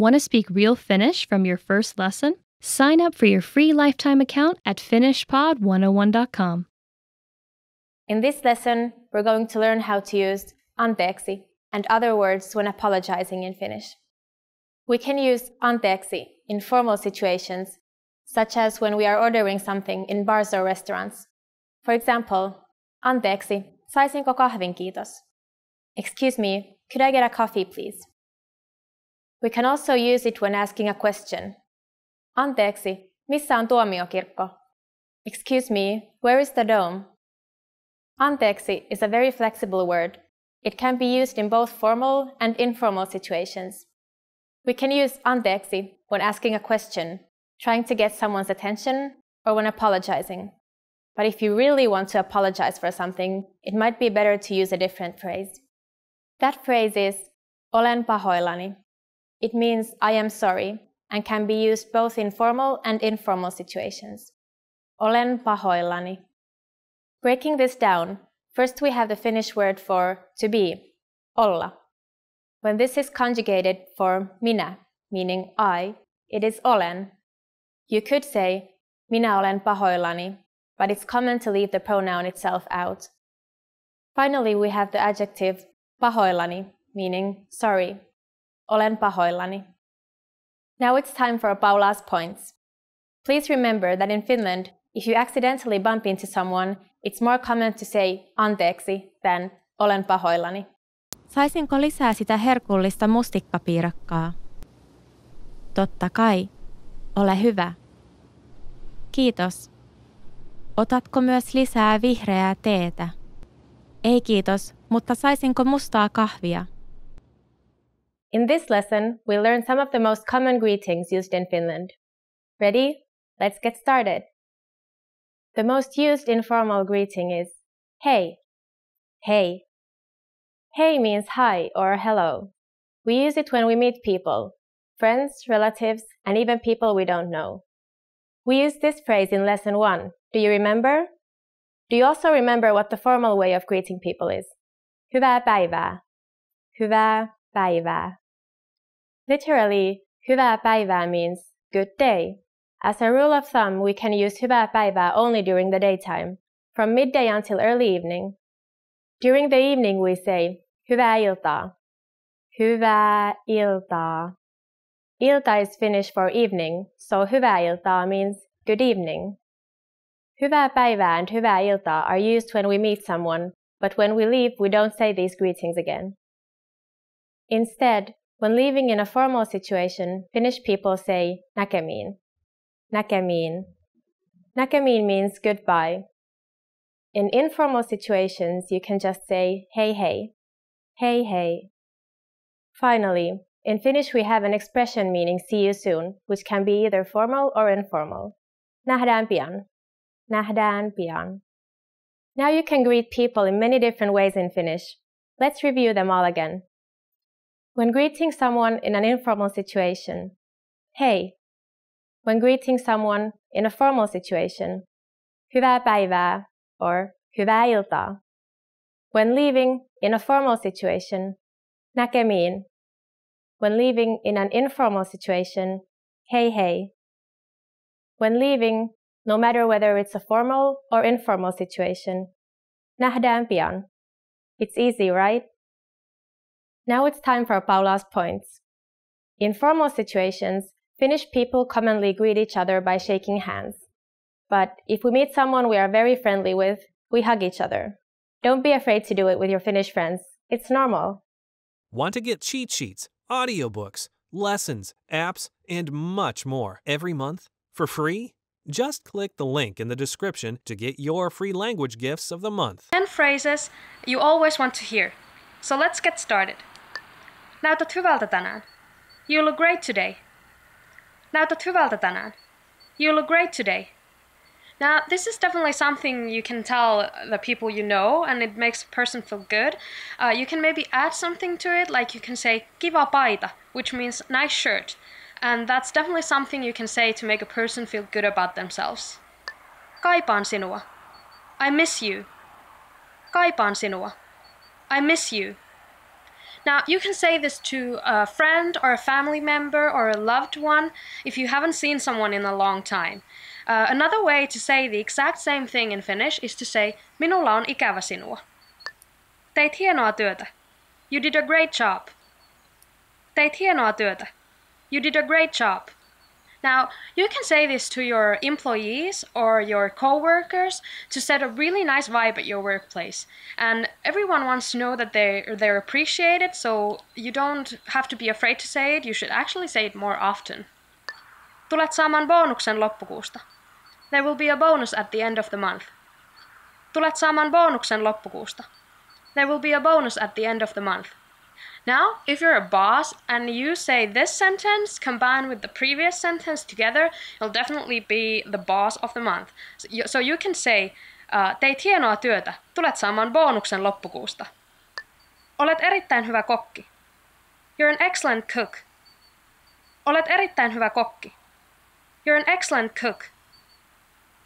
Want to speak real Finnish from your first lesson? Sign up for your free lifetime account at FinnishPod101.com. In this lesson, we're going to learn how to use anteeksi and other words when apologizing in Finnish. We can use anteeksi in formal situations, such as when we are ordering something in bars or restaurants. For example, anteeksi, saisinko kahvin kiitos? Excuse me, could I get a coffee, please? We can also use it when asking a question. Anteeksi, missä on tuomiokirkko? Excuse me, where is the dome? Anteeksi is a very flexible word. It can be used in both formal and informal situations. We can use anteeksi when asking a question, trying to get someone's attention, or when apologizing. But if you really want to apologize for something, it might be better to use a different phrase. That phrase is olen pahoillani. It means I am sorry and can be used both in formal and informal situations. Olen pahoillani. Breaking this down, first we have the Finnish word for to be, olla. When this is conjugated for minä, meaning I, it is olen. You could say minä olen pahoillani, but it's common to leave the pronoun itself out. Finally, we have the adjective pahoillani, meaning sorry. Olen pahoillani. Now it's time for Paula's points. Please remember that in Finland, if you accidentally bump into someone, it's more common to say anteeksi than olen pahoillani. Saisinko lisää sitä herkullista mustikkapiirakkaa? Totta kai. Ole hyvä. Kiitos. Otatko myös lisää vihreää teetä? Ei kiitos, mutta saisinko mustaa kahvia? In this lesson, we learn some of the most common greetings used in Finland. Ready? Let's get started. The most used informal greeting is hei. Hei. Hei means hi or hello. We use it when we meet people, friends, relatives, and even people we don't know. We used this phrase in lesson 1. Do you remember? Do you also remember what the formal way of greeting people is? Hyvää päivää. Hyvää päivää. Literally, hyvää päivää means good day. As a rule of thumb, we can use hyvää päivää only during the daytime, from midday until early evening. During the evening, we say hyvää iltaa. Hyvää iltaa. Ilta is Finnish for evening, so hyvää iltaa means good evening. Hyvää päivää and hyvää iltaa are used when we meet someone, but when we leave, we don't say these greetings again. Instead, when leaving in a formal situation, Finnish people say näkemiin. Näkemiin. Näkemiin means goodbye. In informal situations, you can just say hei hei. Hei hei. Finally, in Finnish we have an expression meaning see you soon, which can be either formal or informal. Nähdään pian. Nähdään pian. Now you can greet people in many different ways in Finnish. Let's review them all again. When greeting someone in an informal situation, hei. When greeting someone in a formal situation, hyvää päivää or hyvää iltaa. When leaving in a formal situation, näkemiin. When leaving in an informal situation, hei hei. When leaving, no matter whether it's a formal or informal situation, nähdään pian. It's easy, right? Now it's time for Paula's points. In formal situations, Finnish people commonly greet each other by shaking hands. But if we meet someone we are very friendly with, we hug each other. Don't be afraid to do it with your Finnish friends. It's normal. Want to get cheat sheets, audiobooks, lessons, apps, and much more every month for free? Just click the link in the description to get your free language gifts of the month. 10 phrases you always want to hear. So let's get started. Näytät hyvältä tänään. You look great today. Näytät hyvältä tänään. You look great today. Now, this is definitely something you can tell the people you know, and it makes a person feel good. You can maybe add something to it, like you can say kiva paita, which means nice shirt. And that's definitely something you can say to make a person feel good about themselves. Kaipaan sinua. I miss you. Kaipaan sinua. I miss you. Now, you can say this to a friend or a family member or a loved one if you haven't seen someone in a long time. Another way to say the exact same thing in Finnish is to say, Minulla on ikävä sinua. Teit hienoa työtä. You did a great job. Teit hienoa työtä. You did a great job. Now, you can say this to your employees or your co-workers to set a really nice vibe at your workplace. And everyone wants to know that they're appreciated, so you don't have to be afraid to say it. You should actually say it more often. Tulet saamaan bonuksen loppukuusta. There will be a bonus at the end of the month. Tulet saamaan bonuksen loppukuusta. There will be a bonus at the end of the month. Now, if you're a boss and you say this sentence combined with the previous sentence together, you'll definitely be the boss of the month. So you can say, teit hienoa työtä, tulet saamaan bonuksen loppukuusta. Olet erittäin hyvä kokki. You're an excellent cook. Olet erittäin hyvä kokki. You're an excellent cook.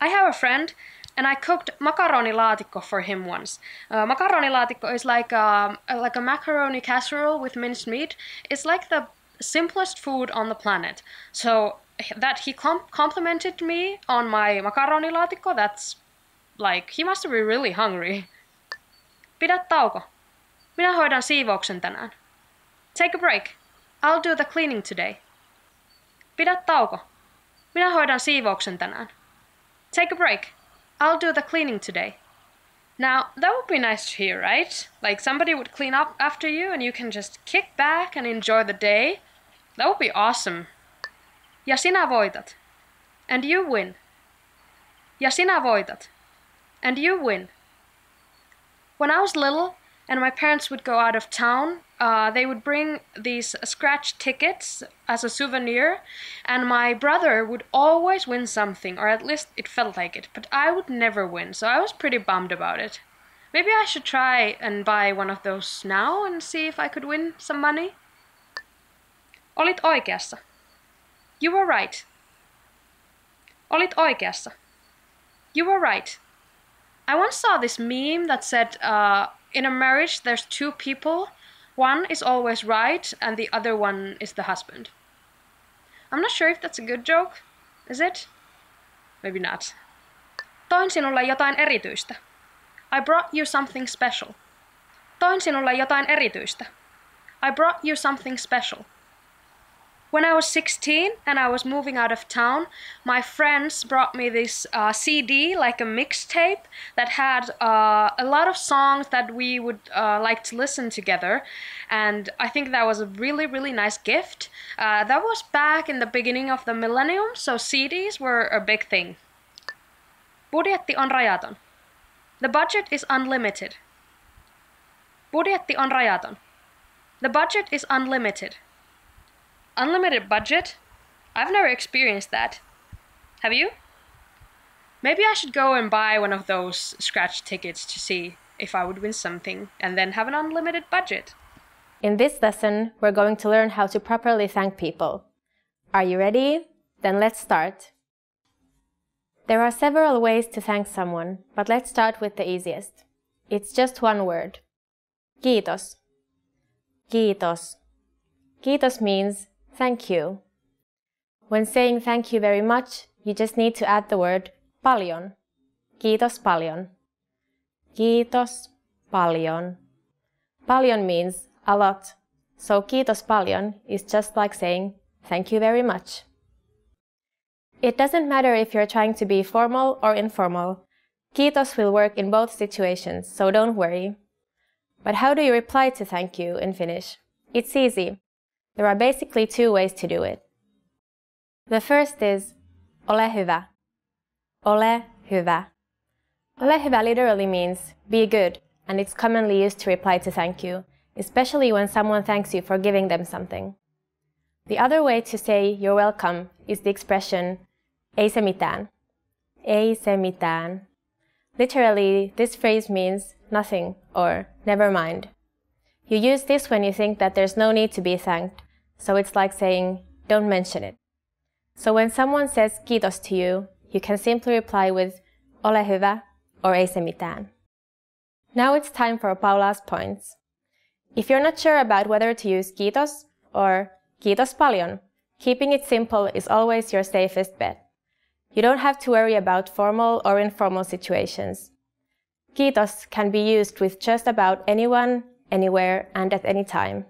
I have a friend, and I cooked makaronilaatikko for him once. Makaronilaatikko is like a macaroni casserole with minced meat. It's like the simplest food on the planet. So that he complimented me on my makaronilaatikko, that's like, he must be really hungry. Pidä tauko. Minä hoidan siivouksen tänään. Take a break. I'll do the cleaning today. Pidä tauko. Minä hoidan siivouksen tänään. Take a break. I'll do the cleaning today. Now, that would be nice to hear, right? Like somebody would clean up after you and you can just kick back and enjoy the day. That would be awesome. Ja sinä voitat. And you win. Ja sinä voitat. And you win. When I was little and my parents would go out of town, they would bring these scratch tickets as a souvenir, and my brother would always win something, or at least it felt like it, but I would never win, so I was pretty bummed about it. Maybe I should try and buy one of those now and see if I could win some money. Olit oikeassa. You were right. Olit oikeassa. You were right. I once saw this meme that said, in a marriage there's two people. One is always right, and the other one is the husband. I'm not sure if that's a good joke, is it? Maybe not. Toin sinulle jotain erityistä. I brought you something special. Toin sinulle jotain erityistä. I brought you something special. When I was 16 and I was moving out of town, my friends brought me this CD, like a mixtape, that had a lot of songs that we would like to listen together. And I think that was a really, really nice gift. That was back in the beginning of the millennium, so CDs were a big thing. Budjetti on rajaton. The budget is unlimited. Budjetti on rajaton. The budget is unlimited. Unlimited budget? I've never experienced that. Have you? Maybe I should go and buy one of those scratch tickets to see if I would win something and then have an unlimited budget. In this lesson, we're going to learn how to properly thank people. Are you ready? Then let's start. There are several ways to thank someone, but let's start with the easiest. It's just one word. Kiitos. Kiitos. Kiitos means thank you. When saying thank you very much, you just need to add the word paljon. Kiitos paljon. Kiitos paljon. Paljon means a lot, so kiitos paljon is just like saying thank you very much. It doesn't matter if you're trying to be formal or informal. Kiitos will work in both situations, so don't worry. But how do you reply to thank you in Finnish? It's easy. There are basically two ways to do it. The first is ole hyvä. Ole hyvä. Ole hyvä literally means be good, and it's commonly used to reply to thank you, especially when someone thanks you for giving them something. The other way to say you're welcome is the expression ei se mitään. Ei se mitään. Literally, this phrase means nothing or never mind. You use this when you think that there's no need to be thanked, so it's like saying, don't mention it. So when someone says kiitos to you, you can simply reply with ole hyvä or ei se mitään. Now it's time for Paula's points. If you're not sure about whether to use Kiitos or Kiitos paljon, keeping it simple is always your safest bet. You don't have to worry about formal or informal situations. Kiitos can be used with just about anyone, anywhere, and at any time.